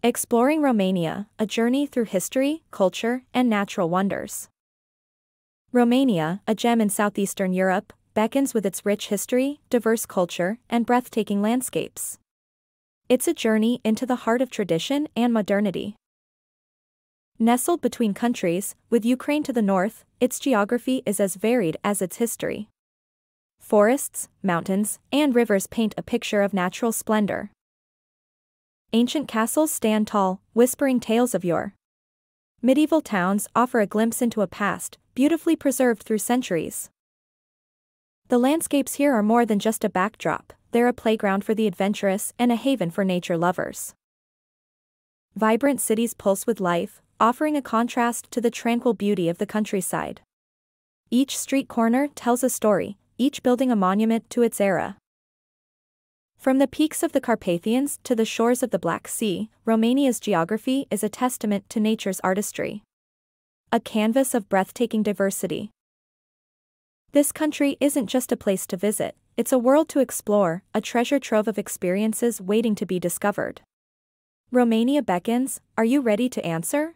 Exploring Romania, a journey through history, culture, and natural wonders. Romania, a gem in southeastern Europe, beckons with its rich history, diverse culture, and breathtaking landscapes. It's a journey into the heart of tradition and modernity. Nestled between countries, with Ukraine to the north, its geography is as varied as its history. Forests, mountains, and rivers paint a picture of natural splendor. Ancient castles stand tall, whispering tales of yore. Medieval towns offer a glimpse into a past, beautifully preserved through centuries. The landscapes here are more than just a backdrop, they're a playground for the adventurous and a haven for nature lovers. Vibrant cities pulse with life, offering a contrast to the tranquil beauty of the countryside. Each street corner tells a story, each building a monument to its era. From the peaks of the Carpathians to the shores of the Black Sea, Romania's geography is a testament to nature's artistry. A canvas of breathtaking diversity. This country isn't just a place to visit, it's a world to explore, a treasure trove of experiences waiting to be discovered. Romania beckons, are you ready to answer?